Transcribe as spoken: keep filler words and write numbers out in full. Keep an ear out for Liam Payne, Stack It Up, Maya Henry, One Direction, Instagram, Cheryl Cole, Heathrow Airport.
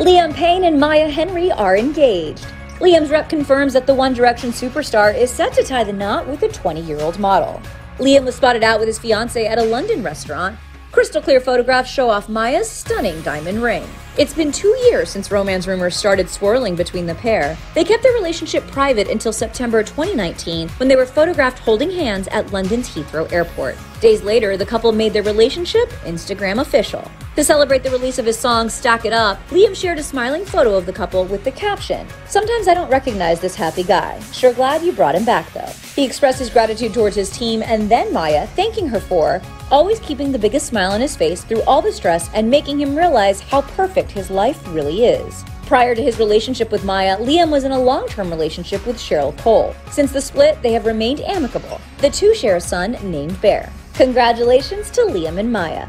Liam Payne and Maya Henry are engaged. Liam's rep confirms that the One Direction superstar is set to tie the knot with a twenty-year-old model. Liam was spotted out with his fiancée at a London restaurant. Crystal clear photographs show off Maya's stunning diamond ring. It's been two years since romance rumors started swirling between the pair. They kept their relationship private until September twenty nineteen, when they were photographed holding hands at London's Heathrow Airport. Days later, the couple made their relationship Instagram official. To celebrate the release of his song, Stack It Up, Liam shared a smiling photo of the couple with the caption, "Sometimes I don't recognize this happy guy. Sure glad you brought him back, though." He expressed his gratitude towards his team and then Maya, thanking her for always keeping the biggest smile on his face through all the stress and making him realize how perfect his life really is. Prior to his relationship with Maya, Liam was in a long-term relationship with Cheryl Cole. Since the split, they have remained amicable. The two share a son named Bear. Congratulations to Liam and Maya.